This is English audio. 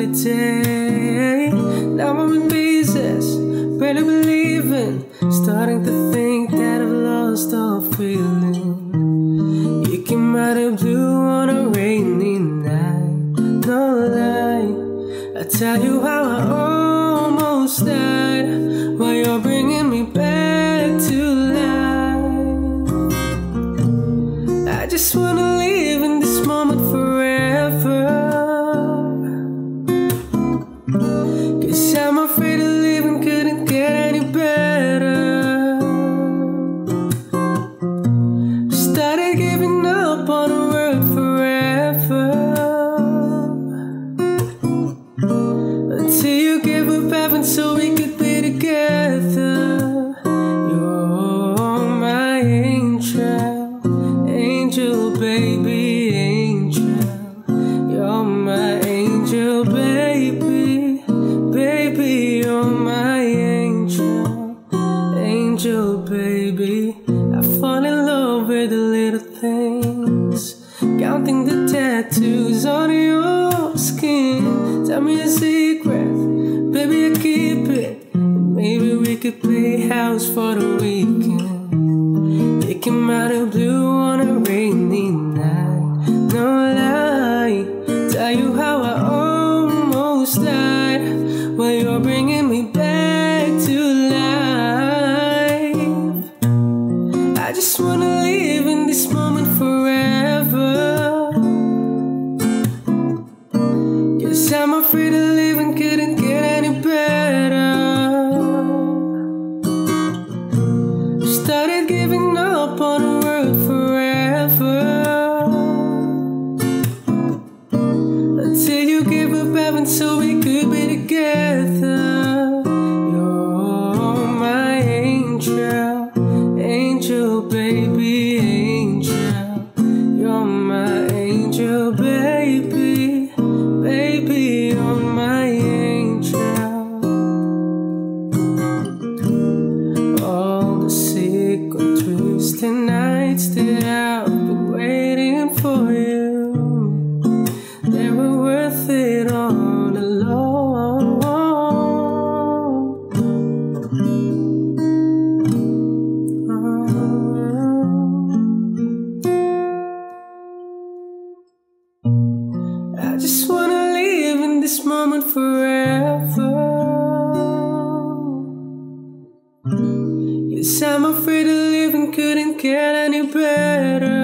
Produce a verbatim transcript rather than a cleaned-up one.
holiday. Now I'm in pieces, barely believing, starting to think that I've lost all feeling. You came out of blue on a rainy night, no lie. I tell you how I almost died, while you're bringing me back to life. I just wanna live in this moment forever, cause I'm afraid of living couldn't get any better. Started giving up on the world forever, until you gave up heaven so we could be together. You're my angel, angel baby, angel. You're my angel baby, baby, you're my angel, angel baby. I fall in love with the little things, counting the tattoos on your skin. Tell me a secret, baby, I keep it. Maybe we could play house for the weekend. It came out of blue on a rainy night, no lie. Tell you how I almost died, well, you're bringing me back to life. I just wanna live in this moment forever, cause I'm afraid of living couldn't get any better. Started giving up on the world forever, until you gave up heaven so we could be together. You're my angel, angel baby, angel. You're my angel baby, baby, you're my angel. All the sick on Tuesday nights that I've been waiting for you, they were worth it all alone. I just wanna live in this moment forever, yes, I'm afraid of living couldn't get any better.